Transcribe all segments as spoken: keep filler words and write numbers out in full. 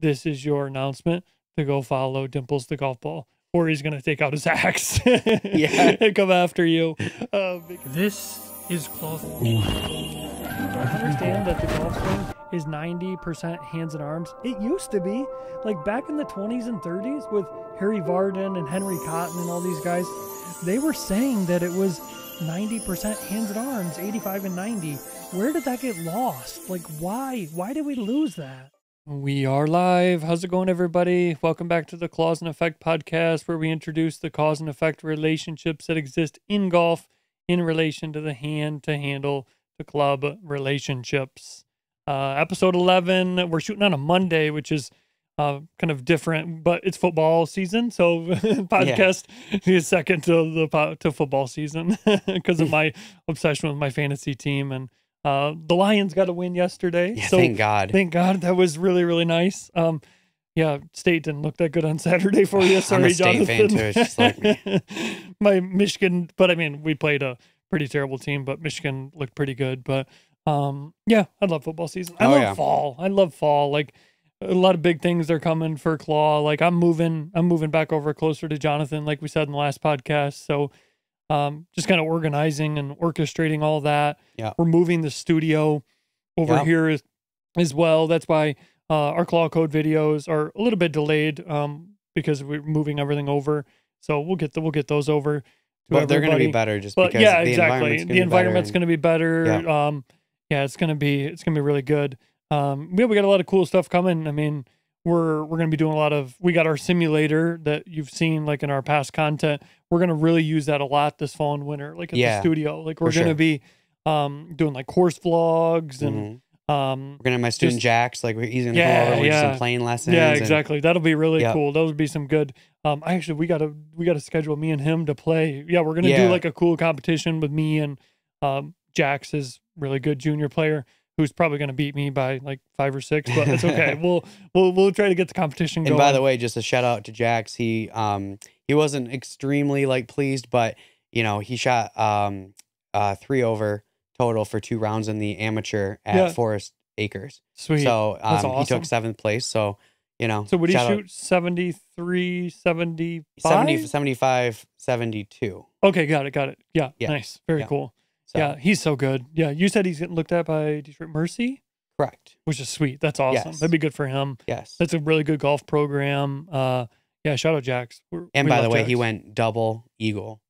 this is your announcement to go follow Dimples the golf ball, or he's going to take out his axe yeah. and come after you. Uh, this is close. Understand that the golf swing is ninety percent hands and arms. It used to be like back in the twenties and thirties with Harry Vardon and Henry Cotton and all these guys, they were saying that it was ninety percent hands and arms, eighty-five and ninety. Where did that get lost? Like, why? Why did we lose that? We are live. How's it going, everybody? Welcome back to the Claws and Effect podcast, where we introduce the cause and effect relationships that exist in golf in relation to the hand to handle to club relationships. Uh, episode eleven, we're shooting on a Monday, which is uh, kind of different, but it's football season. So podcast yeah. is second to the to football season because of my obsession with my fantasy team. And Uh, the Lions got a win yesterday. Yeah, so thank God. Thank God. That was really, really nice. Um, yeah, State didn't look that good on Saturday for you. Sorry, I'm a State Jonathan. Fan too. It's just like me. My Michigan, but I mean, we played a pretty terrible team, but Michigan looked pretty good. But um, yeah, I love football season. I oh, love yeah. fall. I love fall. Like a lot of big things are coming for Claw. Like I'm moving, I'm moving back over closer to Jonathan, like we said in the last podcast. So Um, just kind of organizing and orchestrating all that. Yeah. We're moving the studio over yeah. here as, as well. That's why uh, our Claw Code videos are a little bit delayed um, because we're moving everything over. So we'll get the, we'll get those over. To but everybody. They're going to be better just but because yeah, the exactly. environment's the environment's going to be better. Yeah. Um, yeah, it's going to be it's going to be really good. Um, yeah, we got a lot of cool stuff coming. I mean, we're we're going to be doing a lot of. We got our simulator that you've seen like in our past content. We're going to really use that a lot this fall and winter, like at yeah, the studio. Like we're going to sure. be um, doing like course vlogs and mm-hmm. um, we're going to have my student just, Jax. Like he's going to yeah, go over yeah. some playing lessons. Yeah, exactly. And, That'll be really yep. cool. Those would be some good. Um, actually, we got to we got to schedule me and him to play. Yeah, we're going to yeah. do like a cool competition with me and um, Jax is really good junior player who's probably going to beat me by like five or six, but it's okay. we'll, we'll, we'll try to get the competition going. And by the way, just a shout out to Jax. He, um, he wasn't extremely like pleased, but you know, he shot, um, uh, three over total for two rounds in the amateur at yeah. Forest Acres. Sweet. So, um, That's awesome. He took seventh place. So, you know, so would he shoot out. seventy-three, seventy-five? seventy, seventy-five, seventy-two. Okay. Got it. Got it. Yeah. yeah. Nice. Very yeah. cool. So. Yeah, he's so good. Yeah, you said he's getting looked at by Detroit Mercy? Correct. Which is sweet. That's awesome. Yes. That'd be good for him. Yes. That's a really good golf program. Uh, yeah, shout out Jax. We're, and by the way, Jax. He went double eagle.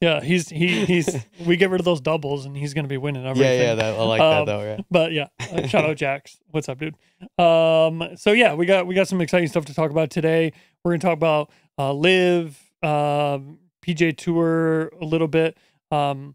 yeah, he's, he, he's, we get rid of those doubles and he's going to be winning everything. Yeah, yeah, that, I like um, that though. Yeah. But yeah, uh, shout out Jax. What's up, dude? Um, so yeah, we got, we got some exciting stuff to talk about today. We're going to talk about uh, L I V, uh, P G A Tour a little bit. Um,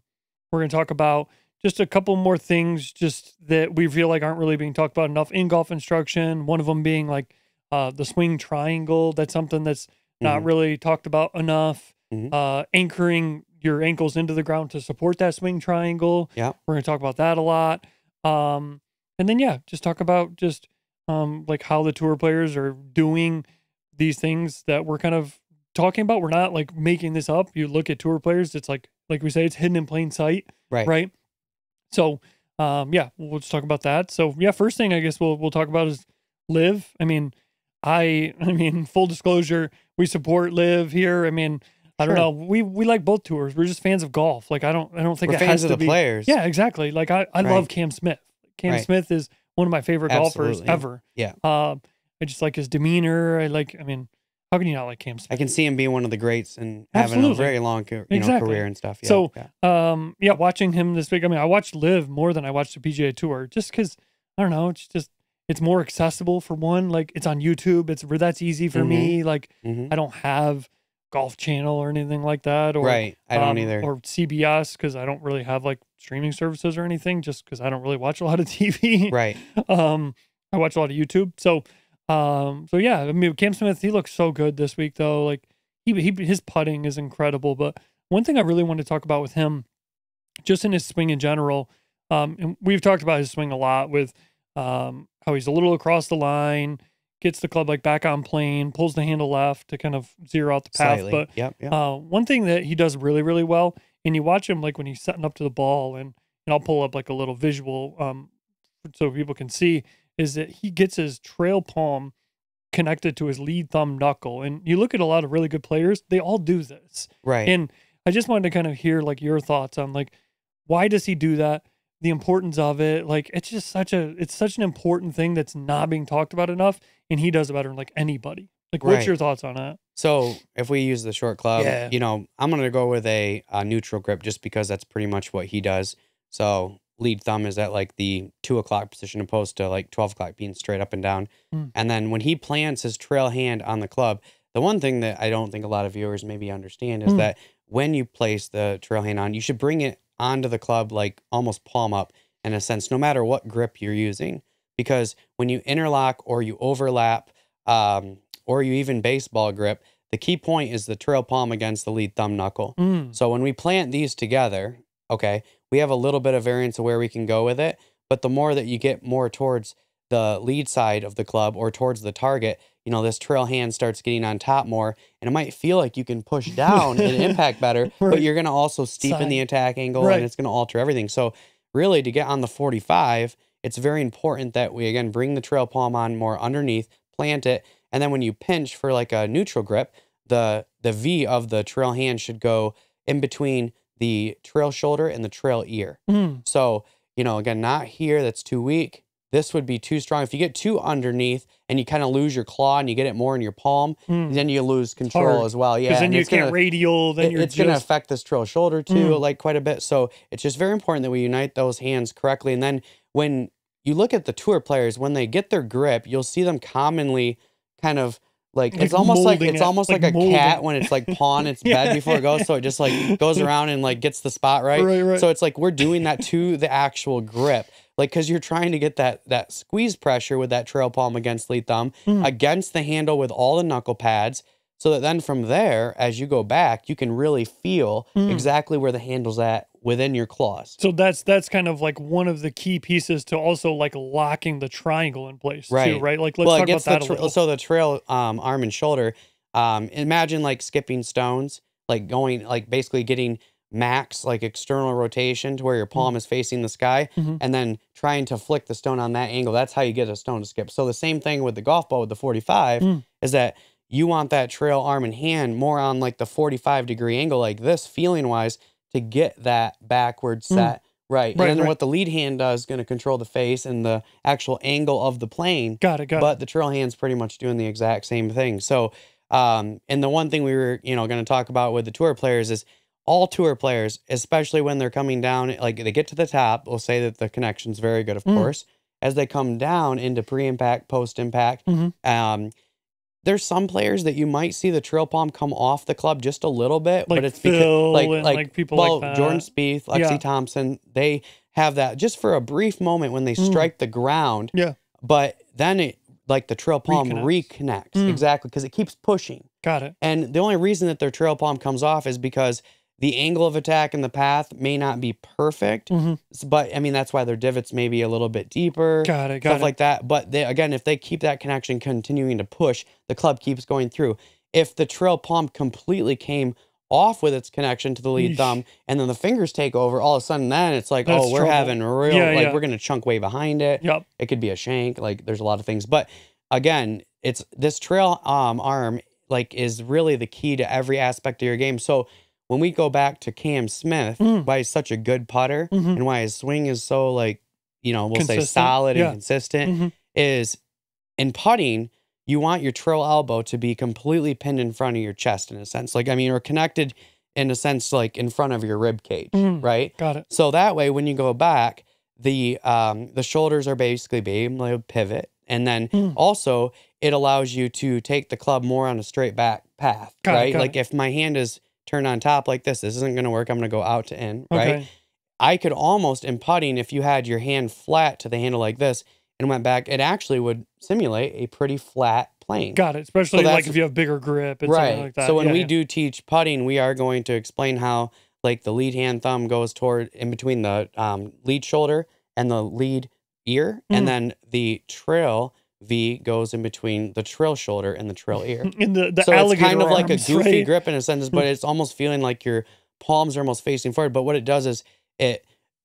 we're going to talk about just a couple more things just that we feel like aren't really being talked about enough in golf instruction. One of them being like, uh, the swing triangle. That's something that's not mm-hmm. really talked about enough, mm-hmm. uh, anchoring your ankles into the ground to support that swing triangle. Yeah. We're going to talk about that a lot. Um, and then, yeah, just talk about just, um, like how the tour players are doing these things that we're kind of talking about. We're not like making this up. You look at tour players, it's like, like we say, it's hidden in plain sight, right? Right. So, um, yeah, we'll just talk about that. So, yeah, first thing I guess we'll we'll talk about is L I V. I mean, I I mean, full disclosure, we support L I V here. I mean, I sure. don't know, we we like both tours. We're just fans of golf. Like I don't I don't think We're it fans has of to the be players. Yeah, exactly. Like I I right. love Cam Smith. Cam right. Smith is one of my favorite Absolutely. golfers ever. Yeah. Um, I just like his demeanor. I like. I mean. How can you not like Cam Smith? I can see him being one of the greats and having Absolutely. a very long you know, exactly. career and stuff. Yeah, so, yeah. Um, yeah, watching him this week. I mean, I watched L I V more than I watched the P G A Tour just because, I don't know, it's just, it's more accessible for one. Like, it's on YouTube. It's that's easy for mm-hmm. me. Like, mm-hmm. I don't have Golf Channel or anything like that. Or, right. I don't um, either. Or C B S because I don't really have, like, streaming services or anything just because I don't really watch a lot of T V. Right. um, I watch a lot of YouTube. So, Um, so yeah, I mean, Cam Smith, he looks so good this week though. Like he, he, his putting is incredible, but one thing I really want to talk about with him just in his swing in general, um, and we've talked about his swing a lot with, um, how he's a little across the line, gets the club like back on plane, pulls the handle left to kind of zero out the path. Slightly. But, yep, yep. uh, one thing that he does really, really well, and you watch him like when he's setting up to the ball and, and I'll pull up like a little visual, um, so people can see is that he gets his trail palm connected to his lead thumb knuckle. And you look at a lot of really good players, they all do this. Right. And I just wanted to kind of hear like your thoughts on like, why does he do that? The importance of it. Like, it's just such a, it's such an important thing that's not being talked about enough. And he does it better than like anybody. Like, what's right. your thoughts on that? So if we use the short club, yeah. you know, I'm going to go with a, a neutral grip just because that's pretty much what he does. So lead thumb is at like the two o'clock position opposed to like twelve o'clock being straight up and down. Mm. And then when he plants his trail hand on the club, the one thing that I don't think a lot of viewers maybe understand is mm. that when you place the trail hand on, you should bring it onto the club like almost palm up in a sense, no matter what grip you're using. Because when you interlock or you overlap um, or you even baseball grip, the key point is the trail palm against the lead thumb knuckle. Mm. So when we plant these together, okay, we have a little bit of variance of where we can go with it, but the more that you get more towards the lead side of the club or towards the target, you know, this trail hand starts getting on top more, and it might feel like you can push down and impact better, right. but you're going to also steepen Side. the attack angle, right. and it's going to alter everything. So really, to get on the forty-five, it's very important that we, again, bring the trail palm on more underneath, plant it, and then when you pinch for like a neutral grip, the the V of the trail hand should go in between the trail shoulder and the trail ear. Mm. So, you know, again, not here, that's too weak. This would be too strong. If you get too underneath and you kind of lose your claw and you get it more in your palm, mm. then you lose control Hard. as well. Yeah, because then you can't gonna, radial. Then it, you're it's just... going to affect this trail shoulder too, mm. like quite a bit. So it's just very important that we unite those hands correctly. And then when you look at the tour players, when they get their grip, you'll see them commonly kind of like, like it's almost like it's it. almost like, like a cat it. when it's like pawing its yeah. bed before it goes, so it just like goes around and like gets the spot right. right, right. So it's like we're doing that to the actual grip. Like, because you're trying to get that that squeeze pressure with that trail palm against lead thumb, mm. against the handle with all the knuckle pads, so that then from there, as you go back, you can really feel mm. exactly where the handle's at within your claws. So that's that's kind of like one of the key pieces to also like locking the triangle in place, right? Too, right? Like, let's well, talk about that a little. So the trail um, arm and shoulder. Um, imagine like skipping stones, like going, like basically getting max like external rotation to where your palm mm. is facing the sky, mm-hmm. and then trying to flick the stone on that angle. That's how you get a stone to skip. So the same thing with the golf ball with the forty-five mm. is that you want that trail arm and hand more on like the forty-five degree angle like this, feeling wise, to get that backward set. Mm. Right. right. And then right. what the lead hand does is going to control the face and the actual angle of the plane. Got it. Got but it. the trail hand's pretty much doing the exact same thing. So, um, and the one thing we were, you know, going to talk about with the tour players is all tour players, especially when they're coming down, like they get to the top, we'll say that the connection's very good, of mm. course. As they come down into pre-impact, post-impact, mm-hmm. um, there's some players that you might see the trail palm come off the club just a little bit, like but it's because like, like, like people well, like that. Jordan Spieth, Lexi yeah. Thompson, they have that just for a brief moment when they mm. strike the ground. Yeah, but then it like the trail palm reconnects, reconnects mm. exactly because it keeps pushing. Got it. And the only reason that their trail palm comes off is because the angle of attack and the path may not be perfect, mm-hmm. but I mean, that's why their divots may be a little bit deeper, got it, got stuff it. like that. But they, again, if they keep that connection continuing to push, the club keeps going through. If the trail palm completely came off with its connection to the lead Eesh. thumb and then the fingers take over, all of a sudden then it's like, that's oh, we're trouble. having real, yeah, like yeah. we're going to chunk way behind it. Yep. It could be a shank. Like there's a lot of things, but again, it's this trail um, arm like is really the key to every aspect of your game. So when we go back to Cam Smith, mm. why he's such a good putter mm-hmm. and why his swing is so like, you know, we'll consistent. say solid yeah. and consistent mm-hmm. is in putting, you want your trail elbow to be completely pinned in front of your chest in a sense. Like, I mean, or connected in a sense, like in front of your rib cage, mm. right? Got it. So that way, when you go back, the, um, the shoulders are basically being able to pivot. And then mm. also it allows you to take the club more on a straight back path, got right? It, like it. if my hand is turn on top like this, this isn't going to work. I'm going to go out to in, okay. right? I could almost, in putting, if you had your hand flat to the handle like this and went back, it actually would simulate a pretty flat plane. Got it. Especially so like if you have bigger grip and right. something like that. So when yeah, we yeah. do teach putting, we are going to explain how like the lead hand thumb goes toward in between the um, lead shoulder and the lead ear. Mm. And then the trail V goes in between the trail shoulder and the trail ear. And the, the so it's kind of like arms, a goofy right? grip in a sense, but it's almost feeling like your palms are almost facing forward. But what it does is it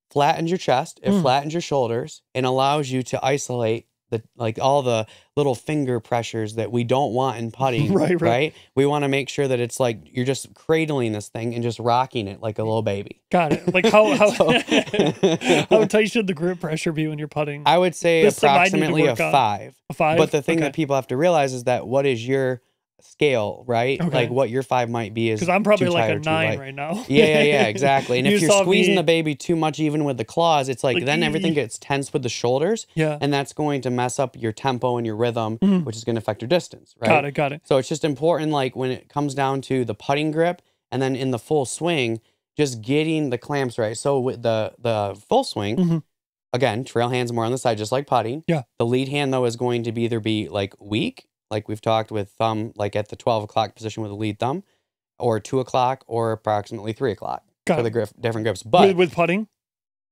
flattens your chest, it mm. flattens your shoulders, and allows you to isolate the like all the little finger pressures that we don't want in putting. right, right, right. We want to make sure that it's like you're just cradling this thing and just rocking it like a little baby. Got it. Like how how, how tight should the grip pressure be when you're putting? I would say this approximately a five. On. A five. But the thing okay. that people have to realize is that what is your scale, right? Okay. Like what your five might be is because I'm probably like a nine right now. yeah, yeah, yeah, exactly. And you if you're squeezing me. the baby too much, even with the claws, it's like, like then everything gets tense with the shoulders. Yeah. And that's going to mess up your tempo and your rhythm, mm. which is going to affect your distance, right? Got it, got it. So it's just important, like when it comes down to the putting grip and then in the full swing, just getting the clamps right. So with the, the full swing, mm-hmm. again, trail hand's more on the side, just like putting. Yeah. The lead hand though is going to be either be like weak, like we've talked with thumb, like at the twelve o'clock position with the lead thumb, or two o'clock, or approximately three o'clock for the grip, different grips. But with, with putting?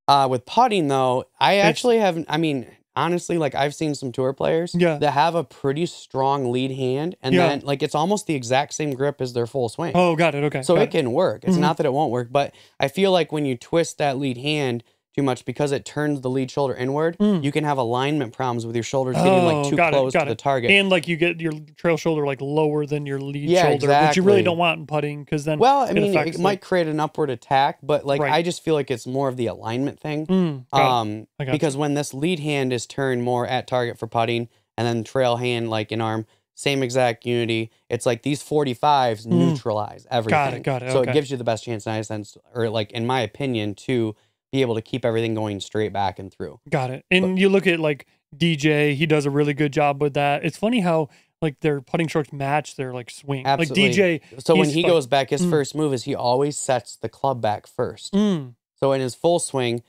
Uh, with putting, though, I it's, actually have, I mean, honestly, like I've seen some tour players yeah. that have a pretty strong lead hand, and yeah. then like it's almost the exact same grip as their full swing. Oh, got it, okay. So it, it can work. It's mm-hmm. not that it won't work, but I feel like when you twist that lead hand too much because it turns the lead shoulder inward, mm. you can have alignment problems with your shoulders getting oh, like too close it, to it. the target, and like you get your trail shoulder like lower than your lead yeah, shoulder, exactly. which you really don't want in putting because then well, I mean, it, it might create an upward attack, but like right. I just feel like it's more of the alignment thing, mm, um, because you. when this lead hand is turned more at target for putting, and then trail hand like an arm, same exact unity. It's like these forty-fives mm. neutralize everything. Got it, got it. So okay. it gives you the best chance, in my sense, or like in my opinion, to be able to keep everything going straight back and through. Got it. And but, you look at like D J, he does a really good job with that. It's funny how like their putting strokes match their like swing. Absolutely. Like D J. So when he goes back, his mm. first move is he always sets the club back first. Mm. So in his full swing,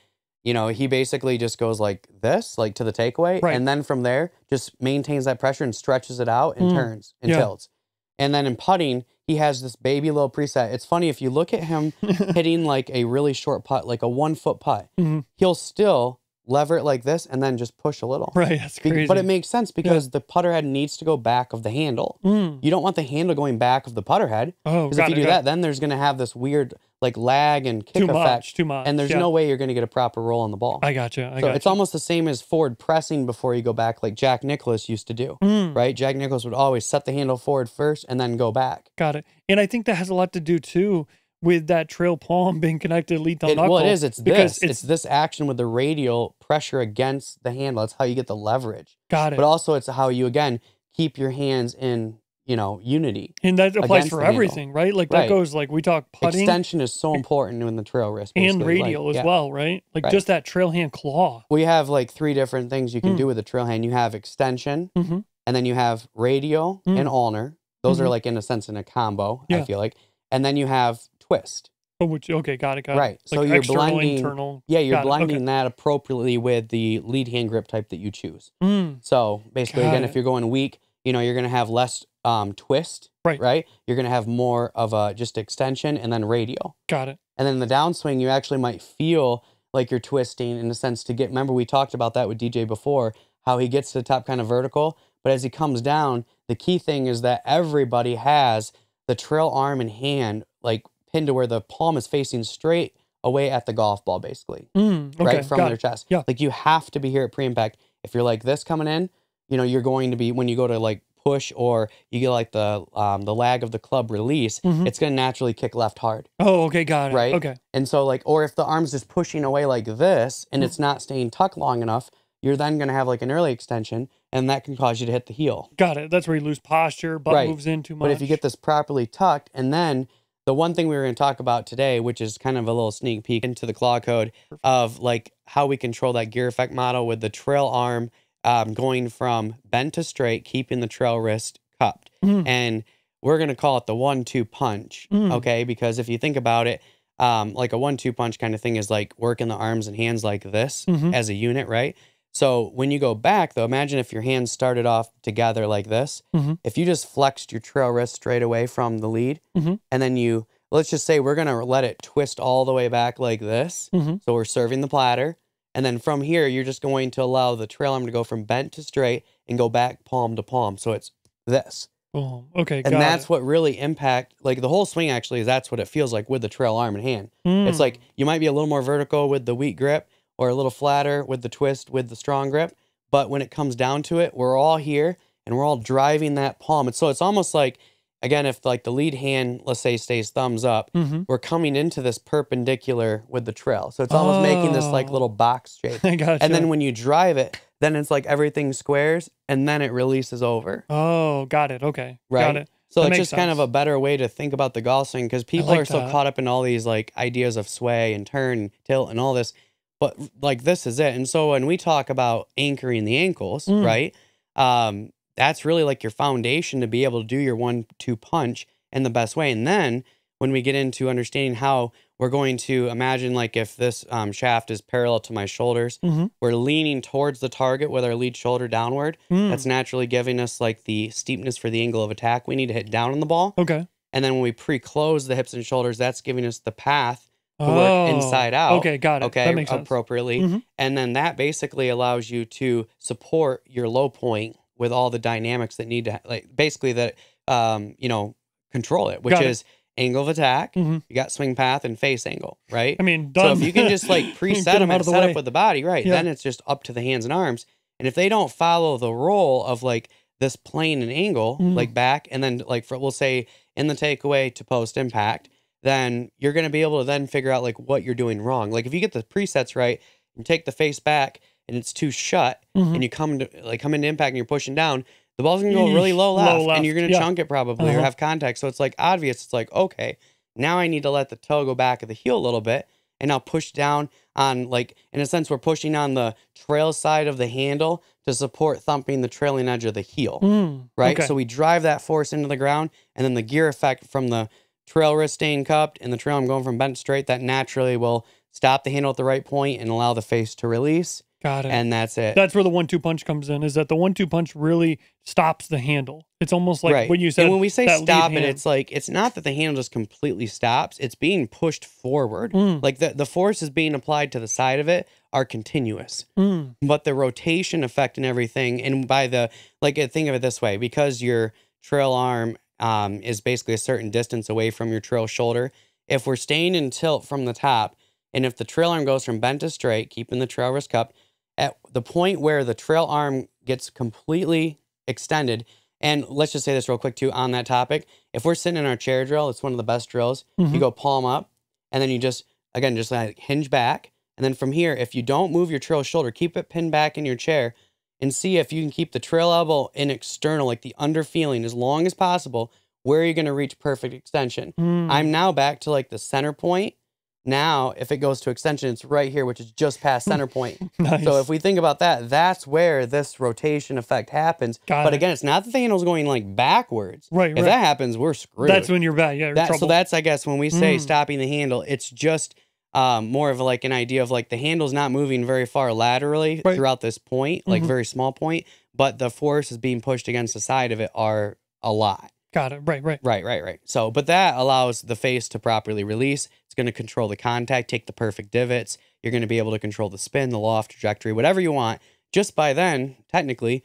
you know, he basically just goes like this, like to the takeaway. Right. And then from there, just maintains that pressure and stretches it out and mm. turns and yeah. tilts. And then in putting, he has this baby little preset. It's funny, if you look at him hitting like a really short putt, like a one foot putt, mm-hmm. he'll still lever it like this and then just push a little. Right, that's crazy. But it makes sense because yeah. the putter head needs to go back of the handle. Mm. You don't want the handle going back of the putter head. Oh, because if you do that, it. then there's going to have this weird like lag and kick too effect. Much, too much. And there's yeah. no way you're going to get a proper roll on the ball. I got you. I so got it's you. almost the same as forward pressing before you go back, like Jack Nicklaus used to do, mm. right? Jack Nicklaus would always set the handle forward first and then go back. Got it. And I think that has a lot to do too with that trail palm being connected to lead thumb knuckle. Well, it is. It's this. It's, it's this action with the radial pressure against the handle. That's how you get the leverage. Got it. But also, it's how you again keep your hands in, you know, unity. And that applies for everything, right? Like right. that goes like we talk putting. Extension is so important in the trail wrist and radial like, as yeah. well, right? Like right. just that trail hand claw. We have like three different things you can mm. do with a trail hand. You have extension, mm-hmm. and then you have radial mm. and ulnar. Those mm-hmm. are like in a sense in a combo. Yeah. I feel like, and then you have twist. Oh, which okay, got it, got it. Right. So like you're external, blending internal. Yeah, you're got blending okay. that appropriately with the lead hand grip type that you choose. Mm. So basically, got again, it. if you're going weak, you know, you're gonna have less um twist. Right. Right. You're gonna have more of a just extension and then radial. Got it. And then the downswing, you actually might feel like you're twisting in a sense to get, remember we talked about that with D J before, how he gets to the top kind of vertical, but as he comes down, the key thing is that everybody has the trail arm and hand like pinned to where the palm is facing straight away at the golf ball, basically, mm, okay, right from their it. chest. Yeah. Like you have to be here at pre-impact. If you're like this coming in, you know, you're going to be, when you go to like push or you get like the um, the lag of the club release, mm-hmm. it's going to naturally kick left hard. Oh, okay, got it. Right? Okay. And so like, or if the arm's just pushing away like this and mm-hmm. it's not staying tucked long enough, you're then going to have like an early extension and that can cause you to hit the heel. Got it. That's where you lose posture, butt right. moves in too much. But if you get this properly tucked and then the one thing we were going to talk about today, which is kind of a little sneak peek into the claw code of like how we control that gear effect model with the trail arm um, going from bent to straight, keeping the trail wrist cupped. Mm. And we're going to call it the one two punch, mm. okay? Because if you think about it, um, like a one two punch kind of thing is like working the arms and hands like this mm-hmm. as a unit, right? So when you go back, though, imagine if your hands started off together like this. Mm-hmm. If you just flexed your trail wrist straight away from the lead, mm-hmm. and then you, let's just say we're going to let it twist all the way back like this. Mm-hmm. So we're serving the platter. And then from here, you're just going to allow the trail arm to go from bent to straight and go back palm to palm. So it's this. Oh, okay. And that's it. What really impact, like the whole swing actually, is that's what it feels like with the trail arm and hand. Mm. It's like you might be a little more vertical with the weak grip, or a little flatter with the twist, with the strong grip, But when it comes down to it, we're all here and we're all driving that palm. And so it's almost like, again, if like the lead hand, let's say, stays thumbs up, mm-hmm. we're coming into this perpendicular with the trail. So it's almost oh. making this like little box shape. Gotcha. And then when you drive it, then it's like everything squares and then it releases over. Oh, got it. Okay. Right. Got it. So that it's just sense. kind of a better way to think about the golf swing, because people like are so that. caught up in all these like ideas of sway and turn and tilt and all this. But like this is it. And so when we talk about anchoring the ankles, mm. right, um, that's really like your foundation to be able to do your one, two punch in the best way. And then when we get into understanding how we're going to imagine, like if this um, shaft is parallel to my shoulders, mm-hmm. we're leaning towards the target with our lead shoulder downward. Mm. That's naturally giving us like the steepness for the angle of attack. We need to hit down on the ball. Okay. And then when we pre-close the hips and shoulders, that's giving us the path to oh. work inside out. Okay, got it. Okay, that makes appropriately. Mm-hmm. And then that basically allows you to support your low point with all the dynamics that need to, like basically that, um, you know, control it, which got is... it. Angle of attack, mm-hmm. you got swing path and face angle, right? I mean, done. So if you can just like preset them and the set way. up with the body, right? Yeah. Then it's just up to the hands and arms. And if they don't follow the role of like this plane and angle, mm-hmm. like back, and then like for, we'll say in the takeaway to post impact, then you're going to be able to then figure out like what you're doing wrong. Like if you get the presets right and take the face back and it's too shut, mm-hmm. and you come to like come into impact and you're pushing down, the ball's going to go really low left, low left, and you're going to yeah. chunk it probably uh-huh. or have contact. So it's like obvious. It's like, okay, now I need to let the toe go back of the heel a little bit, and I'll push down on like, in a sense, we're pushing on the trail side of the handle to support thumping the trailing edge of the heel, mm, right? Okay. So we drive that force into the ground, and then the gear effect from the trail wrist staying cupped and the trail I'm going from bent straight, that naturally will stop the handle at the right point and allow the face to release. Got it. And that's it. That's where the one-two punch comes in, is that the one-two punch really stops the handle. It's almost like right. what you said. And when we say stop it, it's like, it's not that the handle just completely stops. It's being pushed forward. Mm. Like the, the forces being applied to the side of it are continuous. Mm. But the rotation effect and everything, and by the, like think of it this way, because your trail arm um, is basically a certain distance away from your trail shoulder, if we're staying in tilt from the top, and if the trail arm goes from bent to straight, keeping the trail wrist cupped, at the point where the trail arm gets completely extended, and let's just say this real quick too on that topic, if we're sitting in our chair drill, it's one of the best drills, mm-hmm. you go palm up, and then you just, again, just like hinge back, and then from here, if you don't move your trail shoulder, keep it pinned back in your chair, and see if you can keep the trail elbow in external, like the under feeling, as long as possible. Where are you going to reach perfect extension? Mm. I'm now back to like the center point. Now, if it goes to extension, it's right here, which is just past center point. Nice. So if we think about that, that's where this rotation effect happens. Got but it. Again, it's not that the handle's going like backwards. Right, if right. that happens, we're screwed. That's when you're back. Yeah, that, so that's, I guess, when we say mm. stopping the handle, it's just um, more of like an idea of like the handle's not moving very far laterally right. throughout this point, like mm-hmm. very small point, but the forces being pushed against the side of it are a lot. Got it. Right, right. Right, right, right. So, but that allows the face to properly release. It's going to control the contact, take the perfect divots. You're going to be able to control the spin, the loft, trajectory, whatever you want. Just by then, technically,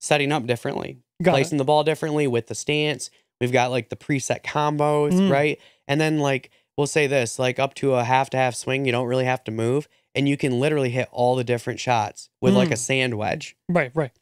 setting up differently, got placing it. the ball differently with the stance. We've got like the preset combos, mm. right? And then like, we'll say this, like up to a half to half swing, you don't really have to move. And you can literally hit all the different shots with mm. like a sand wedge. Right, right.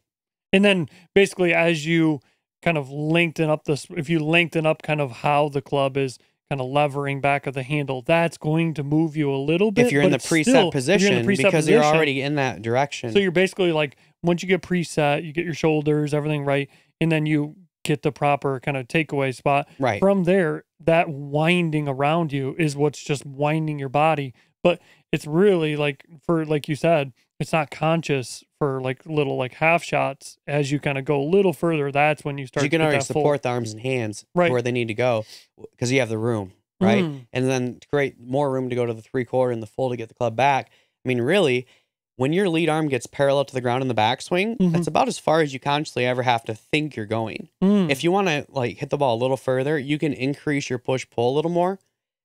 And then basically as you... kind of lengthen up this, if you lengthen up kind of how the club is kind of levering back of the handle, that's going to move you a little bit. If you're in the preset still, position, you're the preset because position, you're already in that direction. So you're basically like, once you get preset, you get your shoulders, everything right, and then you get the proper kind of takeaway spot. Right. From there, that winding around you is what's just winding your body. But it's really like, for like you said, it's not conscious for like little like half shots. As you kind of go a little further, that's when you start. You can already support the arms and hands right. where they need to go because you have the room, right? Mm. And then to create more room to go to the three quarter and the full to get the club back. I mean, really, when your lead arm gets parallel to the ground in the backswing, mm-hmm. that's about as far as you consciously ever have to think you're going. Mm. If you want to like hit the ball a little further, you can increase your push pull a little more,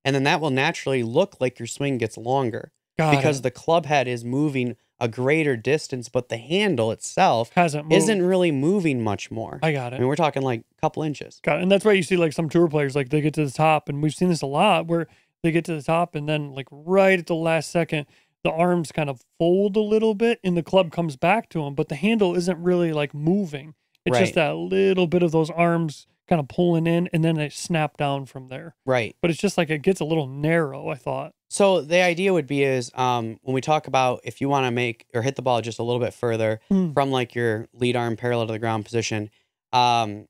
and then that will naturally look like your swing gets longer. Got because it. The club head is moving a greater distance, but the handle itself hasn't moved. Isn't really moving much more. I got it. I mean, we're talking like a couple inches. Got it. And that's why you see like some tour players, like they get to the top, and we've seen this a lot where they get to the top and then like right at the last second, the arms kind of fold a little bit and the club comes back to him, but the handle isn't really like moving. It's right. just that little bit of those arms kind of pulling in, and then they snap down from there. Right. But it's just like it gets a little narrow, I thought. So the idea would be is um, when we talk about if you want to make or hit the ball just a little bit further mm. from like your lead arm parallel to the ground position, um,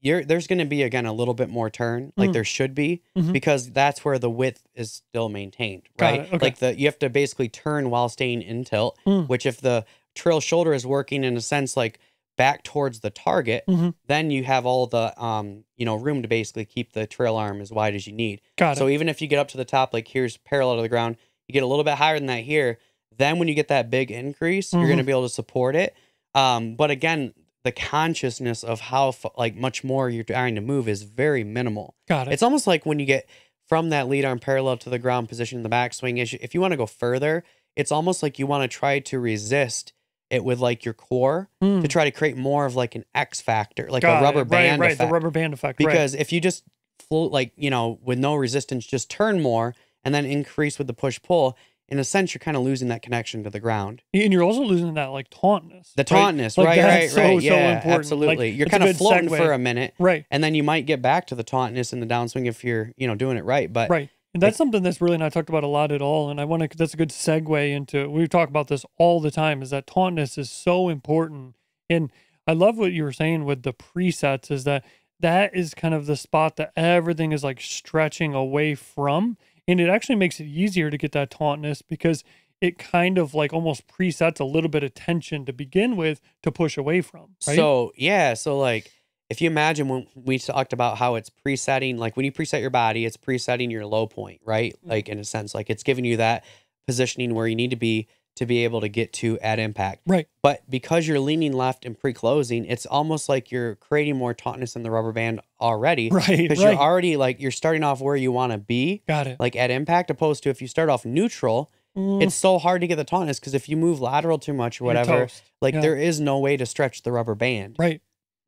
you're, there's going to be, again, a little bit more turn, like mm. there should be, mm-hmm. because that's where the width is still maintained, right? Okay. Like the you have to basically turn while staying in tilt, mm. which if the trail shoulder is working in a sense like back towards the target, mm-hmm. then you have all the um you know room to basically keep the trail arm as wide as you need. Got it. So even if you get up to the top, like here's parallel to the ground, you get a little bit higher than that here. Then when you get that big increase, mm-hmm. you're going to be able to support it. Um, but again, the consciousness of how like much more you're trying to move is very minimal. Got it. It's almost like when you get from that lead arm parallel to the ground position in the backswing issue. If you want to go further, it's almost like you want to try to resist it with like your core mm. to try to create more of like an X factor, like Got a rubber it. band right, right. effect. The rubber band effect. Because right. if you just float, like, you know, with no resistance, just turn more and then increase with the push pull, in a sense, you're kind of losing that connection to the ground. And you're also losing that like tauntness. The tauntness, right, like, right, right. So, right. So yeah, important. Absolutely. Like, you're kind of floating segue. for a minute. Right. And then you might get back to the tauntness in the downswing if you're, you know, doing it right. But right. And that's something that's really not talked about a lot at all. And I want to, that's a good segue into, we talk about this all the time, is that tauntness is so important. And I love what you were saying with the presets, is that that is kind of the spot that everything is like stretching away from. And it actually makes it easier to get that tauntness because it kind of like almost presets a little bit of tension to begin with to push away from. Right? So, yeah. So like, if you imagine when we talked about how it's presetting, like when you preset your body, it's presetting your low point, right? Like in a sense, like it's giving you that positioning where you need to be to be able to get to at impact. Right. But because you're leaning left and pre-closing, it's almost like you're creating more tautness in the rubber band already. Right. Because right. you're already like, you're starting off where you want to be. Got it. Like at impact, opposed to if you start off neutral, mm. it's so hard to get the tautness because if you move lateral too much or whatever, like yeah. there is no way to stretch the rubber band. Right.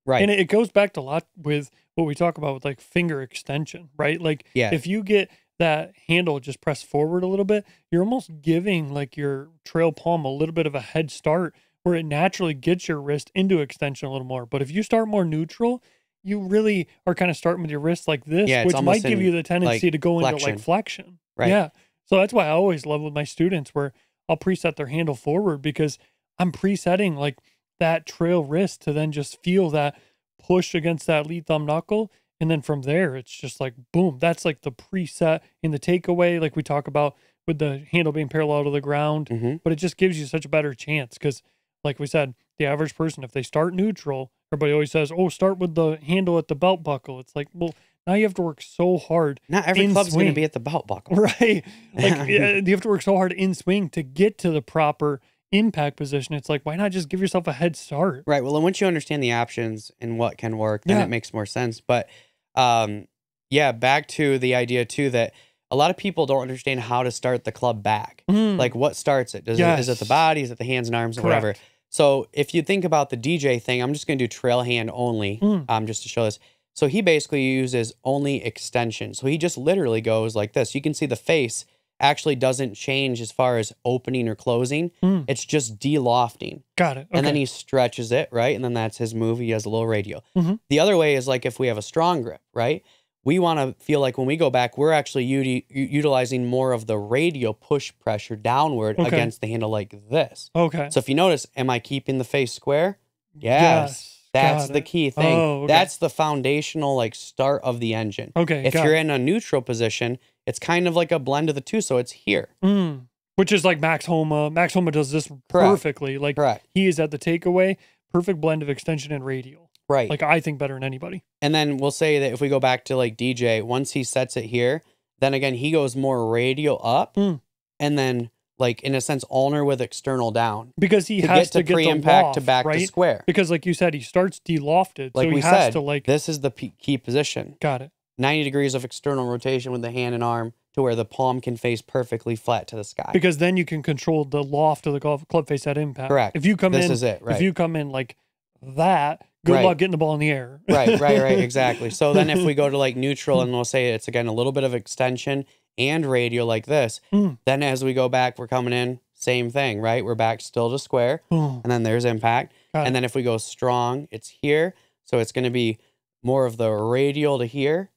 Right. And it goes back to a lot with what we talk about with like finger extension, right? Like yeah. if you get that handle just pressed forward a little bit, you're almost giving like your trail palm a little bit of a head start where it naturally gets your wrist into extension a little more. But if you start more neutral, you really are kind of starting with your wrist like this, yeah, which might give you the tendency like to go into flexion. like flexion. Right. Yeah. So that's why I always love with my students where I'll preset their handle forward because I'm presetting like that trail wrist to then just feel that push against that lead thumb knuckle. And then from there, it's just like, boom, that's like the preset in the takeaway. Like we talk about with the handle being parallel to the ground, mm-hmm. but it just gives you such a better chance. Cause like we said, the average person, if they start neutral, everybody always says, oh, start with the handle at the belt buckle. It's like, well, now you have to work so hard. Not every club's going to be at the belt buckle. Right. Like you have to work so hard in swing to get to the proper impact position. It's like, why not just give yourself a head start? Right. Well, and once you understand the options and what can work, then yeah. it makes more sense. But um yeah, back to the idea too that a lot of people don't understand how to start the club back. Mm. Like what starts it? Does yes. it is it the body? Is it the hands and arms? Correct. Or whatever? So if you think about the D J thing, I'm just gonna do trail hand only, mm. um, just to show this. So he basically uses only extension. So he just literally goes like this. You can see the face actually doesn't change as far as opening or closing. Mm. It's just de-lofting. Got it. Okay. And then he stretches it, right? And then that's his move. He has a little radio. Mm-hmm. The other way is like if we have a strong grip, right? We want to feel like when we go back, we're actually uti utilizing more of the radial push pressure downward okay. against the handle like this. Okay. So if you notice, am I keeping the face square? Yes. yes. That's the key thing. Oh, okay. That's the foundational like start of the engine. Okay. If you're it. in a neutral position, it's kind of like a blend of the two, so it's here. Mm. Which is like Max Homa. Max Homa does this Correct. perfectly. Like Correct. he is at the takeaway, perfect blend of extension and radial. Right. Like I think better than anybody. And then we'll say that if we go back to like D J, once he sets it here, then again, he goes more radial up mm. and then like in a sense, ulnar with external down. Because he to has get to, to get pre-impact loft, to back right? to square. Because like you said, he starts de-lofted. Like so we he has said, to like this is the key position. Got it. ninety degrees of external rotation with the hand and arm to where the palm can face perfectly flat to the sky. Because then you can control the loft of the club face at impact. Correct. If you come this in, is it, right. if you come in like that, good right. luck getting the ball in the air. Right, right, right, exactly. So then if we go to like neutral and we'll say it's again a little bit of extension and radial like this. Mm. Then as we go back, we're coming in, same thing, right? We're back still to square. Mm. And then there's impact. Got and it. Then if we go strong, it's here. So it's going to be more of the radial to here,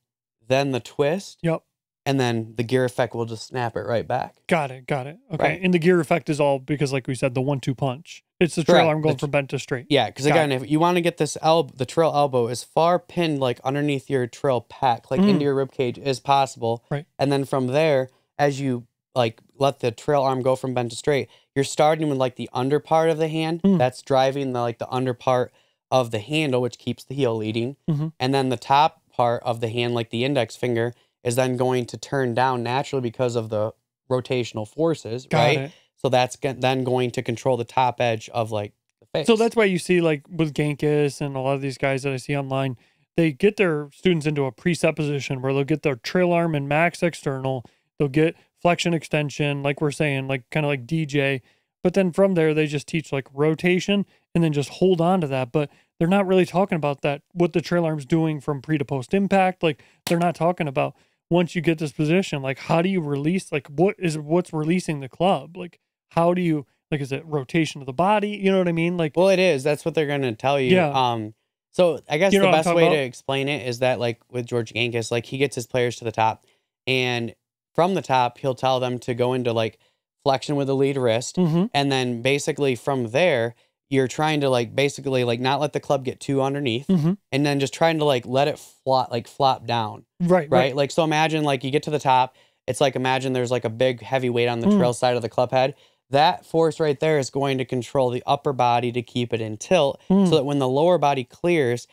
then the twist. Yep. And then the gear effect will just snap it right back. Got it. Got it. Okay. Right? And the gear effect is all because, like we said, the one-two punch. It's the trail arm going from bent to straight. Yeah. Because again, if you want to get this elbow, the trail elbow as far pinned like underneath your trail pack, like mm. into your rib cage, as possible. Right. And then from there, as you like let the trail arm go from bent to straight, you're starting with like the under part of the hand. Mm. That's driving the like the under part of the handle, which keeps the heel leading, mm-hmm. and then the top part of the hand, like the index finger, is then going to turn down naturally because of the rotational forces, Got right? It. So that's then going to control the top edge of like the face. So that's why you see like with Gankis and a lot of these guys that I see online, they get their students into a presupposition where they'll get their trail arm and max external, they'll get flexion extension, like we're saying, like kind of like D J, but then from there they just teach like rotation and then just hold on to that. But they're not really talking about that, what the trail arm's doing from pre to post impact. Like they're not talking about once you get this position, like how do you release, like what is, what's releasing the club? Like how do you, like, is it rotation of the body? You know what I mean? Like, well, it is, that's what they're going to tell you. Yeah. Um, so I guess you know the best way about? to explain it is that like with George Gankis, like he gets his players to the top, and from the top, he'll tell them to go into like flexion with the lead wrist. Mm-hmm. And then basically from there, you're trying to like basically like not let the club get too underneath, mm-hmm. and then just trying to like let it flop, like flop down. Right, right. Right. Like, so imagine like you get to the top. It's like, imagine there's like a big heavy weight on the mm. trail side of the club head. That force right there is going to control the upper body to keep it in tilt, mm. so that when the lower body clears,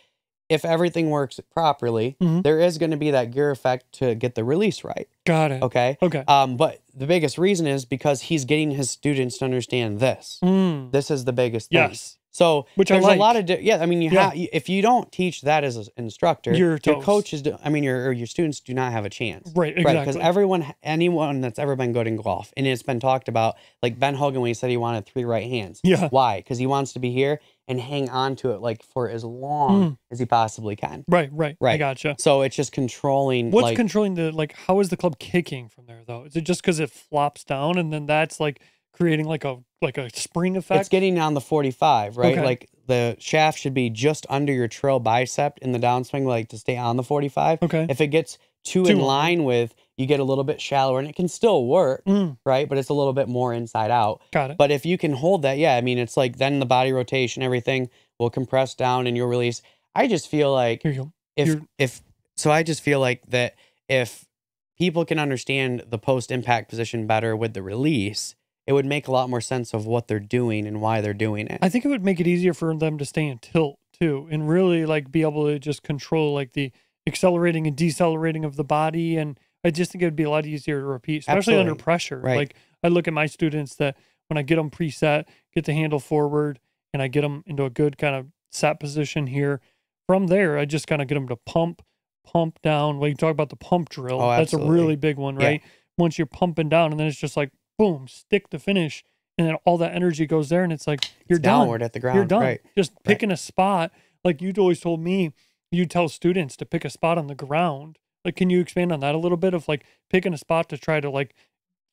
if everything works properly, mm-hmm. there is going to be that gear effect to get the release right. Got it. Okay. Okay. Um, but the biggest reason is because he's getting his students to understand this. Mm. This is the biggest thing. Yes. So Which there's I like. a lot of yeah. I mean, you yeah. have if you don't teach that as an instructor, your, your coaches, do, I mean, your or your students do not have a chance. Right. Exactly. Right. Because everyone, anyone that's ever been good in golf, and it's been talked about, like Ben Hogan when he said he wanted three right hands. Yeah. Why? Because he wants to be here and hang on to it like for as long mm. as he possibly can. Right, right, right. I gotcha. So it's just controlling. What's like, controlling the, like, how is the club kicking from there though? Is it just because it flops down and then that's like creating like a like a spring effect? It's getting on the forty-five, right? Okay. Like the shaft should be just under your trail bicep in the downswing, like to stay on the forty-five. Okay. If it gets too, too in line with, you get a little bit shallower, and it can still work, mm. right? But it's a little bit more inside out. Got it. But if you can hold that, yeah, I mean, it's like then the body rotation, everything will compress down and you'll release. I just feel like Here you go. if, Here. if, so I just feel like that if people can understand the post-impact position better with the release, it would make a lot more sense of what they're doing and why they're doing it. I think it would make it easier for them to stay in tilt too, and really like be able to just control like the accelerating and decelerating of the body, and I just think it would be a lot easier to repeat, especially Absolutely. under pressure. Right. Like I look at my students that when I get them preset, get the handle forward, and I get them into a good kind of set position here. From there, I just kind of get them to pump, pump down. Like you talk about the pump drill. Oh, that's a really big one, right? Yeah. Once you're pumping down, and then it's just like, boom, stick to finish. And then all that energy goes there, and it's like, you're it's done. downward at the ground. You're done. Right. Just picking right. a spot. Like you'd always told me, you tell students to pick a spot on the ground. Like, can you expand on that a little bit of like picking a spot to try to like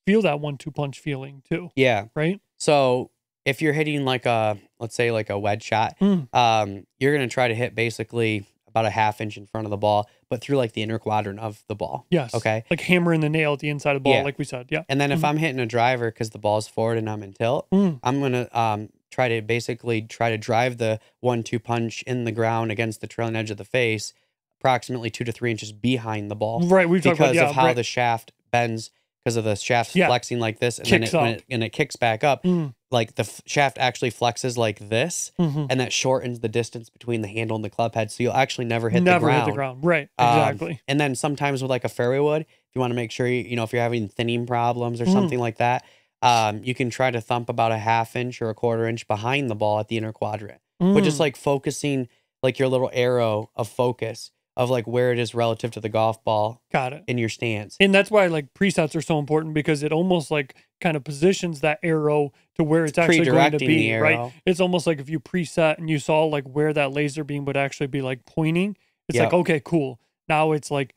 feel that one-two punch feeling too? Yeah. Right. So if you're hitting like a, let's say like a wedge shot, mm. um, you're going to try to hit basically about a half inch in front of the ball, but through like the inner quadrant of the ball. Yes. Okay. Like hammering the nail at the inside of the ball, yeah. like we said. Yeah. And then if mm-hmm. I'm hitting a driver because the ball's forward and I'm in tilt, mm. I'm going to, um, try to basically try to drive the one-two punch in the ground against the trailing edge of the face, approximately two to three inches behind the ball. Right, we've talked about, yeah, because of how right. the shaft bends, because of the shaft yeah. flexing like this, and kicks then it, when it and it kicks back up. Mm. Like the f shaft actually flexes like this, mm-hmm. and that shortens the distance between the handle and the club head, so you'll actually never hit never the ground. Never hit the ground, right? Exactly. Um, and then sometimes with like a fairway wood, if you want to make sure you, you know if you're having thinning problems or mm. something like that, um, you can try to thump about a half inch or a quarter inch behind the ball at the inner quadrant, mm. which is like focusing like your little arrow of focus of like where it is relative to the golf ball. Got it. In your stance. And that's why like presets are so important, because it almost like kind of positions that arrow to where it's, it's actually going to be, right? It's almost like if you preset and you saw like where that laser beam would actually be like pointing, it's yep. like, okay, cool. Now it's like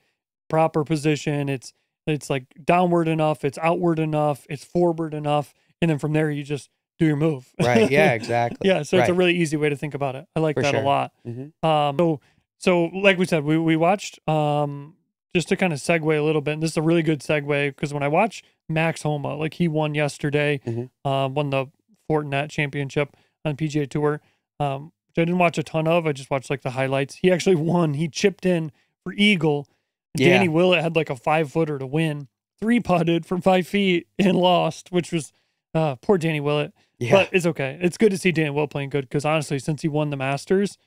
proper position. It's It's like downward enough, it's outward enough, it's forward enough, and then from there you just do your move. Right. Yeah, exactly. Yeah. So right. It's a really easy way to think about it. I like For that sure. a lot. Mm-hmm. um, so, so like we said, we, we watched, um, just to kind of segue a little bit, and this is a really good segue, because when I watch Max Homa, like he won yesterday, mm-hmm. um, won the Fortinet Championship on P G A Tour, um, which I didn't watch a ton of. I just watched like the highlights. He actually won. He chipped in for eagle. Yeah. Danny Willett had like a five footer to win, three putted from five feet and lost, which was uh, poor Danny Willett. Yeah. But it's okay. It's good to see Danny Willett playing good, because honestly, since he won the Masters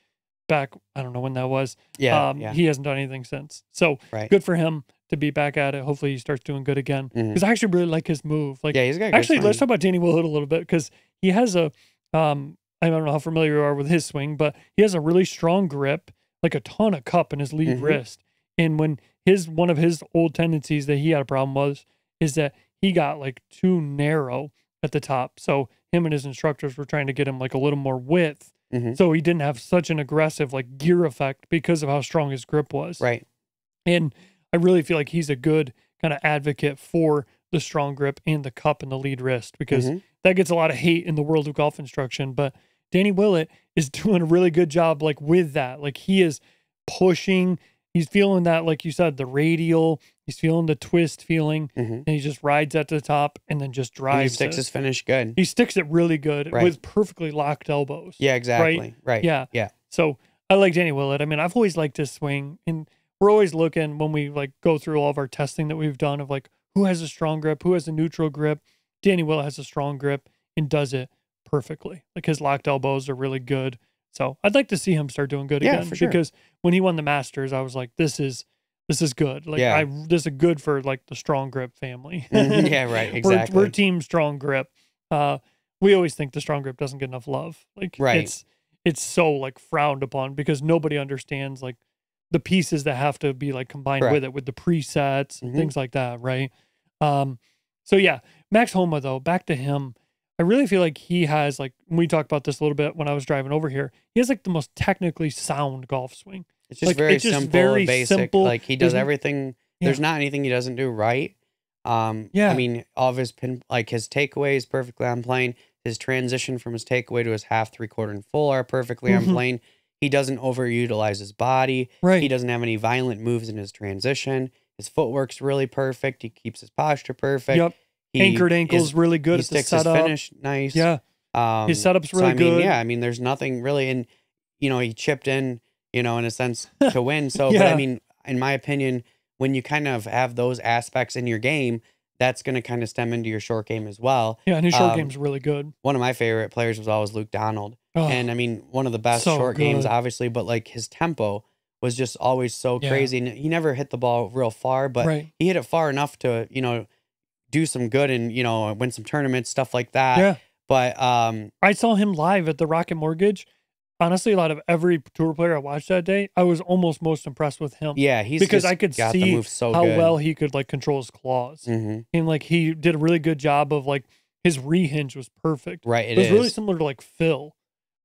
back, I don't know when that was. Yeah, um, yeah. He hasn't done anything since. So right. good for him to be back at it. Hopefully he starts doing good again, because mm-hmm. I actually really like his move. Like, yeah, he's got a good actually, swing. Let's talk about Danny Willett a little bit, because he has a, um, I don't know how familiar you are with his swing, but he has a really strong grip, like a ton of cup in his lead mm-hmm. wrist. And when his, one of his old tendencies that he had a problem was, is that he got like too narrow at the top. So him and his instructors were trying to get him like a little more width. Mm-hmm. So he didn't have such an aggressive like gear effect because of how strong his grip was. Right. And I really feel like he's a good kind of advocate for the strong grip and the cup and the lead wrist, because mm-hmm. that gets a lot of hate in the world of golf instruction. But Danny Willett is doing a really good job like with that. Like he is pushing, he's feeling that, like you said, the radial, he's feeling the twist feeling, mm-hmm. and he just rides at the top and then just drives. He sticks it. his finish good. He sticks it really good right. with perfectly locked elbows. Yeah, exactly. Right? right. Yeah. Yeah. So I like Danny Willett. I mean, I've always liked his swing, and we're always looking when we like go through all of our testing that we've done of like who has a strong grip, who has a neutral grip. Danny Willett has a strong grip and does it perfectly. Like his locked elbows are really good. So I'd like to see him start doing good yeah, again, for sure. because when he won the Masters, I was like, this is, this is good. Like yeah. I, this is good for like the strong grip family. yeah. Right. Exactly. We're, we're team strong grip. Uh, we always think the strong grip doesn't get enough love. Like right. it's, it's so like frowned upon, because nobody understands like the pieces that have to be like combined Correct. with it, with the presets mm-hmm. and things like that. Right. Um, so yeah, Max Homa though, back to him. I really feel like he has, like, we talked about this a little bit when I was driving over here. He has, like, the most technically sound golf swing. It's just like, very it's just simple very and basic. Simple. Like, he does There's, everything. Yeah. There's not anything he doesn't do right. Um, yeah. I mean, all of his, pin, like, his takeaway is perfectly on plane. His transition from his takeaway to his half, three-quarter, and full are perfectly mm-hmm. on plane. He doesn't overutilize his body. Right. He doesn't have any violent moves in his transition. His footwork's really perfect. He keeps his posture perfect. Yep. He Anchored ankles is, really good. He sticks his finish nice. Yeah, um, his setup's really so, I mean, good. Yeah, I mean, there's nothing really, and you know, he chipped in, you know, in a sense to win. So, yeah. but I mean, in my opinion, when you kind of have those aspects in your game, that's going to kind of stem into your short game as well. Yeah, and his short um, game's really good. One of my favorite players was always Luke Donald, oh, and I mean, one of the best so short good. games, obviously. But like his tempo was just always so yeah. crazy. And he never hit the ball real far, but right. he hit it far enough to, you know, do some good and, you know, win some tournaments, stuff like that. Yeah. But um, I saw him live at the Rocket Mortgage. Honestly, a lot of every tour player I watched that day, I was almost most impressed with him. Yeah, he's because I could see so how good. well he could like control his claws, mm-hmm. and like he did a really good job of like his rehinge was perfect. Right, it, it was is. really similar to like Phil,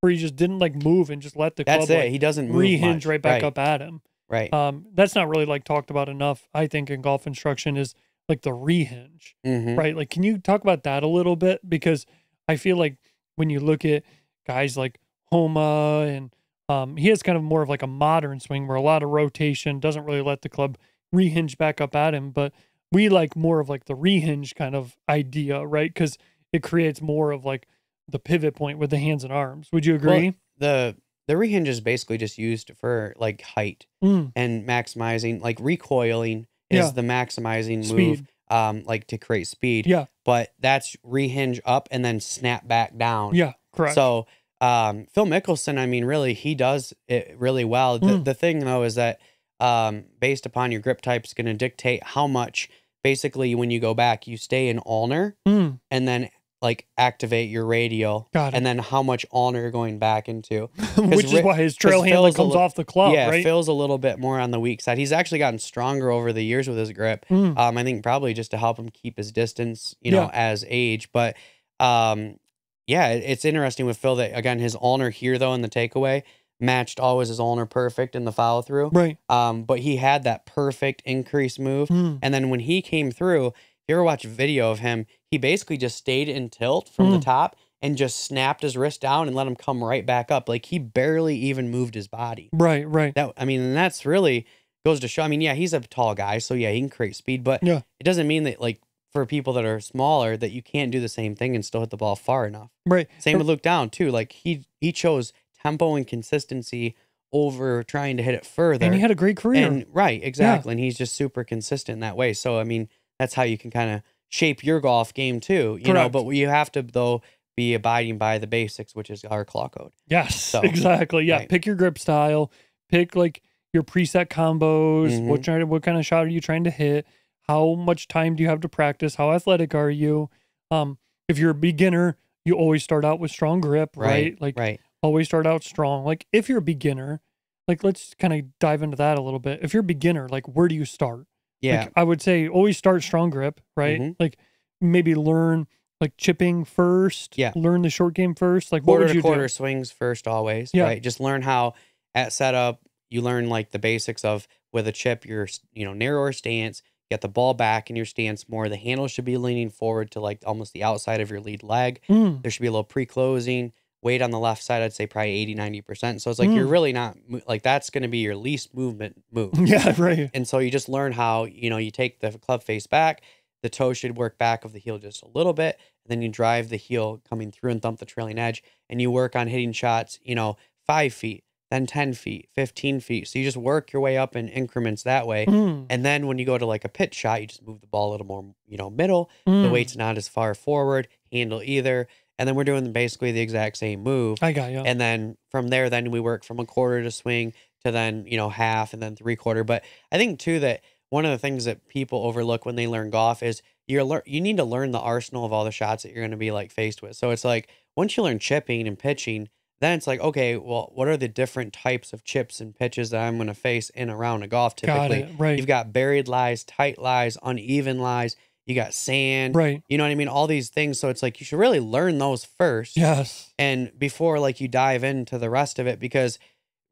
where he just didn't like move and just let the that's club, it. Like, he doesn't move rehinge much. right back right. up at him. Right. Um, that's not really like talked about enough, I think, in golf instruction is like the rehinge, mm-hmm. right? Like, can you talk about that a little bit? Because I feel like when you look at guys like Homa and um, he has kind of more of like a modern swing where a lot of rotation doesn't really let the club rehinge back up at him. But we like more of like the rehinge kind of idea, right? Because it creates more of like the pivot point with the hands and arms. Would you agree? Well, the the rehinge is basically just used for like height mm. and maximizing, like recoiling. Is yeah. the maximizing speed. move, um, like to create speed. Yeah. But that's rehinge up and then snap back down. Yeah, correct. So um, Phil Mickelson, I mean, really, he does it really well. The, mm. the thing, though, is that um, based upon your grip type is going to dictate how much, basically, when you go back, you stay in ulnar mm. and then like activate your radial, and then how much ulnar you're going back into. Which is why his trail handle comes off the club, yeah, right? Yeah, Phil's a little bit more on the weak side. He's actually gotten stronger over the years with his grip. Mm. Um, I think probably just to help him keep his distance, you know, yeah. as age. But um, yeah, it's interesting with Phil that, again, his ulnar here, though, in the takeaway, matched always his ulnar perfect in the follow through. Right. Um, but he had that perfect increase move. Mm. And then when he came through, if you ever watch a video of him, he basically just stayed in tilt from mm. the top and just snapped his wrist down and let him come right back up. Like, he barely even moved his body. Right, right. That, I mean, and that's really goes to show. I mean, yeah, he's a tall guy, so yeah, he can create speed, but yeah. it doesn't mean that, like, for people that are smaller, that you can't do the same thing and still hit the ball far enough. Right. Same with Luke Donald too. Like, he he chose tempo and consistency over trying to hit it further. And he had a great career. And, right, exactly. Yeah. And he's just super consistent in that way. So, I mean, that's how you can kind of shape your golf game too, you Correct. know, but you have to, though, be abiding by the basics, which is our claw code. Yes, so, exactly. Yeah, right. Pick your grip style. Pick, like, your preset combos. Mm-hmm. What trying to, what kind of shot are you trying to hit? How much time do you have to practice? How athletic are you? Um, if you're a beginner, you always start out with strong grip, right? right? Like, right. always start out strong. Like, if you're a beginner, like, let's kind of dive into that a little bit. If you're a beginner, like, where do you start? Yeah. Like, I would say always start strong grip, right? Mm-hmm. Like, maybe learn, like, chipping first. Yeah. Learn the short game first. Like, quarter what would you quarter do? swings first always, yeah. right? Just learn how, at setup, you learn, like, the basics of, with a chip, your, you know, narrower stance, get the ball back in your stance more. The handle should be leaning forward to, like, almost the outside of your lead leg. Mm. There should be a little pre-closing. Weight on the left side, I'd say probably eighty, ninety percent. So it's like, mm. you're really not, like, that's going to be your least movement move. Yeah, right. And so you just learn how, you know, you take the club face back. The toe should work back of the heel just a little bit. And then you drive the heel coming through and thump the trailing edge. And you work on hitting shots, you know, five feet. Then ten feet, fifteen feet. So you just work your way up in increments that way. Mm. And then when you go to, like, a pitch shot, you just move the ball a little more, you know, middle. Mm. The weight's not as far forward, handle either. And then we're doing basically the exact same move. I got you. And then from there, then we work from a quarter to swing to then, you know, half and then three quarter. But I think too that one of the things that people overlook when they learn golf is you're lear you need to learn the arsenal of all the shots that you're going to be, like, faced with. So it's like, once you learn chipping and pitching, then it's like, okay, well, what are the different types of chips and pitches that I'm going to face in a round of golf typically? Got it, right. You've got buried lies, tight lies, uneven lies. You got sand. Right. You know what I mean? All these things. So it's like, you should really learn those first. Yes. And before, like, you dive into the rest of it, because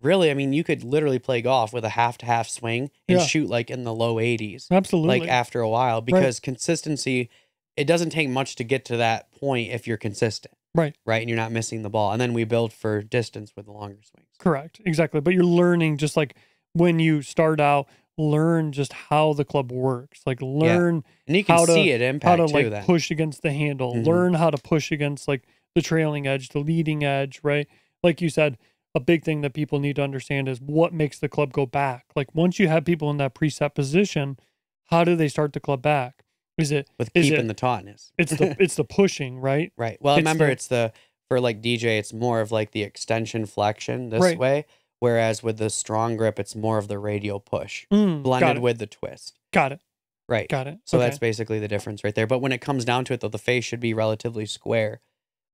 really, I mean, you could literally play golf with a half-to-half swing and yeah. shoot, like, in the low eighties. Absolutely. Like, after a while, because right. consistency, it doesn't take much to get to that point if you're consistent. Right. Right. And you're not missing the ball. And then we build for distance with the longer swings. Correct. Exactly. But you're learning, just like when you start out, learn just how the club works. Like, learn yeah. and you can how see to, it impact how to too, like then. push against the handle, mm-hmm. learn how to push against, like, the trailing edge, the leading edge, right? Like you said, a big thing that people need to understand is what makes the club go back. Like, once you have people in that preset position, how do they start the club back? Is it with keeping is it, the tautness? It's the it's the pushing, right? Right. Well, it's remember, the, it's the for like D J, it's more of like the extension flexion this right. way, whereas with the strong grip, it's more of the radial push mm, blended with the twist. Got it. Right. Got it. So okay. that's basically the difference right there. But when it comes down to it, though, the face should be relatively square,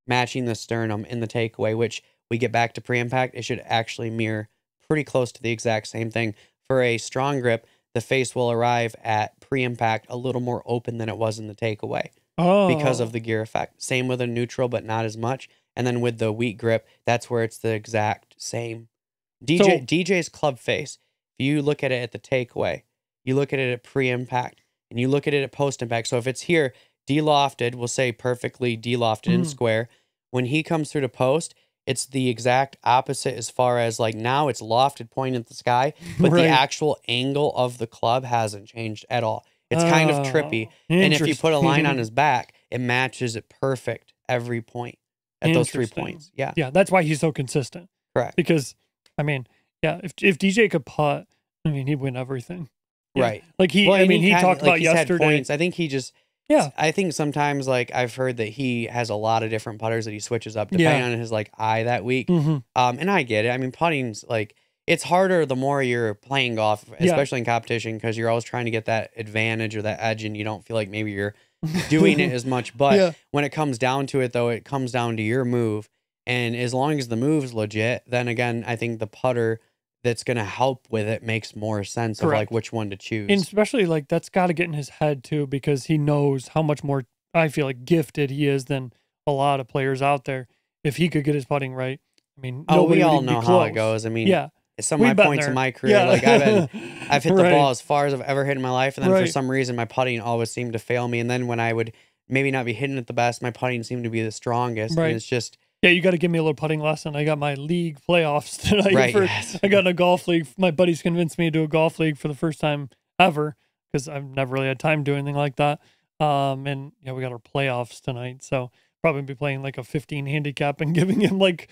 matching the sternum in the takeaway, which we get back to pre-impact. It should actually mirror pretty close to the exact same thing for a strong grip. The face will arrive at pre-impact a little more open than it was in the takeaway oh. because of the gear effect. Same with a neutral, but not as much. And then with the weak grip, that's where it's the exact same. D J, so, D J's club face, if you look at it at the takeaway, you look at it at pre-impact, and you look at it at post-impact. So if it's here, delofted, we'll say perfectly delofted mm. and square. When he comes through to post, it's the exact opposite as far as, like, now it's lofted, pointing at the sky, but right. the actual angle of the club hasn't changed at all. It's uh, kind of trippy. And if you put a line on his back, it matches it perfect every point at those three points. Yeah. Yeah. That's why he's so consistent. Correct. Because, I mean, yeah, if, if D J could putt, I mean, he'd win everything. Yeah. Right. Like he, well, I mean, he, he kinda, talked like about yesterday. Points. I think he just, Yeah. I think sometimes, like, I've heard that he has a lot of different putters that he switches up depending yeah. on his, like, eye that week. Mm-hmm. Um, and I get it. I mean, putting's, like, it's harder the more you're playing golf, especially yeah. in competition, because you're always trying to get that advantage or that edge, and you don't feel like maybe you're doing it as much. But yeah. when it comes down to it, though, it comes down to your move. And as long as the move's legit, then again, I think the putter that's going to help with it makes more sense Correct. of, like, which one to choose. And especially, like, that's got to get in his head too, because he knows how much more, I feel like, gifted he is than a lot of players out there. If he could get his putting right, I mean, oh, we all know how it goes. I mean, yeah. At some of my points in my career, yeah. like I've been, I've hit the right. ball as far as I've ever hit in my life, and then right. for some reason, my putting always seemed to fail me. And then when I would maybe not be hitting it the best, my putting seemed to be the strongest. Right. And it's just yeah, you got to give me a little putting lesson. I got my league playoffs tonight. Right, for, yes. I got in a golf league. My buddies convinced me to do a golf league for the first time ever because I've never really had time to do anything like that. Um, and yeah, we got our playoffs tonight, so probably be playing like a fifteen handicap and giving him like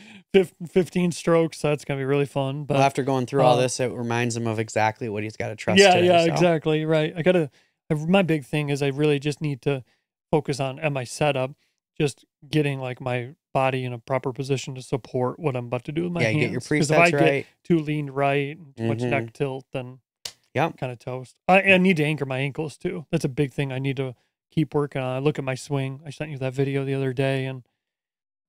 fifteen strokes. So that's gonna be really fun. But well, after going through uh, all this, it reminds him of exactly what he's got to trust. Yeah, to, yeah, so. exactly right. I gotta. My big thing is I really just need to focus on at my setup, just getting like my body in a proper position to support what I'm about to do with my yeah, hands. Yeah, you get your presets right. Because if I right. get too leaned right and too mm-hmm. much neck tilt, then yeah, kind of toast. I, I need to anchor my ankles too. That's a big thing. I need to keep working on. I look at my swing. I sent you that video the other day, and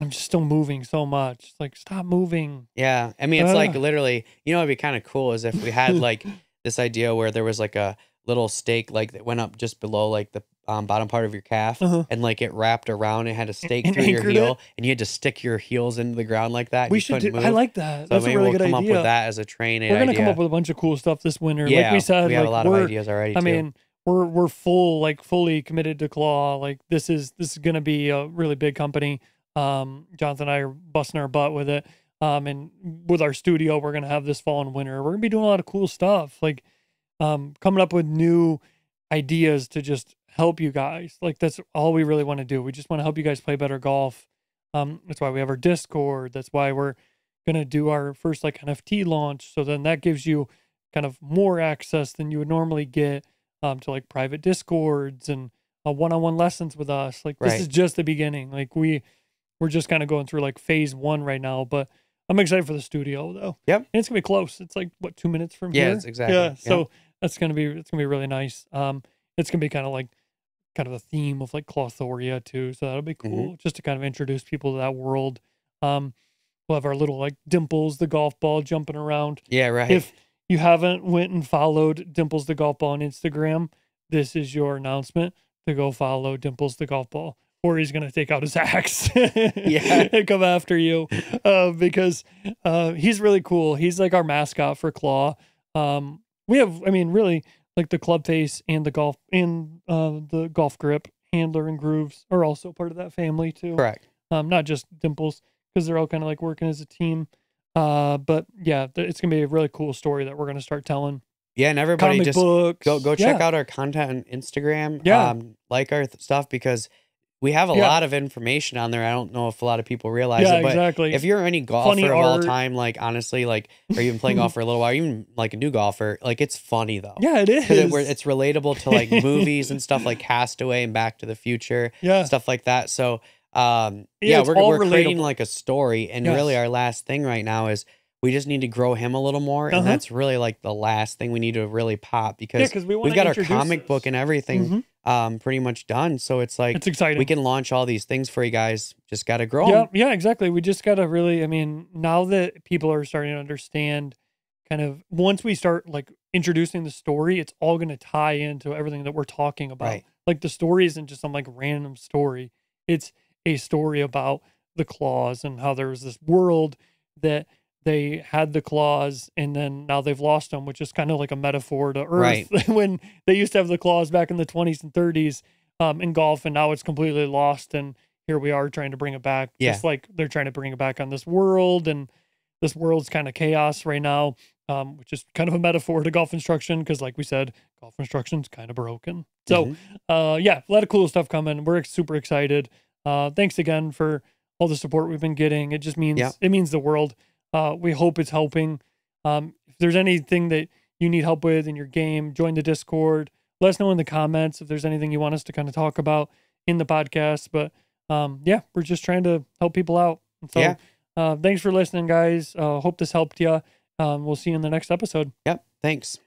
I'm just still moving so much. It's like, stop moving. Yeah, I mean, it's uh. like literally. You know, it'd be kind of cool is if we had like this idea where there was like a little stake like that went up just below like the um, bottom part of your calf, uh-huh. and like it wrapped around. It had a stake and, through and your heel, it. and you had to stick your heels into the ground like that. And we you should. Do, move. I like that. So That's maybe a really we'll good come idea. Up with that as a train. We're gonna idea. come up with a bunch of cool stuff this winter. Yeah, like we said, we have like, a lot of ideas already. I too. mean. We're, we're full, like fully committed to Claw. Like this is, this is going to be a really big company. Um, Jonathan and I are busting our butt with it. Um, and with our studio, we're going to have this fall and winter, we're gonna be doing a lot of cool stuff. Like, um, coming up with new ideas to just help you guys. Like that's all we really want to do. We just want to help you guys play better golf. Um, that's why we have our Discord. That's why we're going to do our first like N F T launch. So then that gives you kind of more access than you would normally get. Um, to like private Discords and uh, one-on-one lessons with us. Like this right. is just the beginning. Like we, we're just kind of going through like phase one right now, but I'm excited for the studio though. Yep. And it's gonna be close. It's like what, two minutes from yeah, here? It's exactly. Yeah. Yep. So that's going to be, it's gonna be really nice. Um, it's gonna be kind of like kind of a theme of like Clawthoria too. So that'll be cool mm-hmm. just to kind of introduce people to that world. Um, we'll have our little like Dimples, the golf ball jumping around. Yeah. Right. If, you haven't went and followed Dimples the Golf Ball on Instagram, this is your announcement to go follow Dimples the Golf Ball, or he's going to take out his axe yeah. and come after you uh, because uh, he's really cool. He's like our mascot for Claw. Um, we have, I mean, really like the club face and the golf and uh, the golf grip handler and grooves are also part of that family too. Correct. Um, not just Dimples because they're all kind of like working as a team. Uh, but yeah, it's gonna be a really cool story that we're gonna start telling. Yeah, and everybody Comic just books. go go check yeah. out our content on Instagram. Yeah, um, like our th stuff because we have a yeah. lot of information on there. I don't know if a lot of people realize yeah, it, but exactly. if you're any golfer funny of art. all time, like honestly, like or you've been playing golf for a little while, even like a new golfer, like it's funny though. Yeah, it is. It, it's relatable to like movies and stuff like Castaway and Back to the Future, yeah, stuff like that. So. um yeah, yeah we're, we're creating like a story and yes. really our last thing right now is we just need to grow him a little more uh-huh. and that's really like the last thing we need to really pop because yeah, we we've got our comic this. book and everything mm-hmm. um pretty much done, so it's like it's exciting. We can launch all these things for you guys, just gotta grow yeah, them. yeah exactly we just gotta really, I mean, now that people are starting to understand kind of once we start like introducing the story, it's all going to tie into everything that we're talking about right. like the story isn't just some like random story, it's a story about the Claws and how there was this world that they had the Claws and then now they've lost them, which is kind of like a metaphor to Earth right. when they used to have the Claws back in the twenties and thirties um, in golf, and now it's completely lost. And here we are trying to bring it back. Yeah. Just like they're trying to bring it back on this world, and this world's kind of chaos right now, um, which is kind of a metaphor to golf instruction. Cause like we said, golf instruction's kind of broken. So mm-hmm. uh, yeah, a lot of cool stuff coming. We're super excited. Uh, thanks again for all the support we've been getting. It just means, yeah. it means the world. Uh, we hope it's helping. Um, if there's anything that you need help with in your game, join the Discord. Let us know in the comments if there's anything you want us to kind of talk about in the podcast. But um, yeah, we're just trying to help people out. And so yeah. uh, thanks for listening, guys. Uh, hope this helped you. Um, we'll see you in the next episode. Yep. Thanks.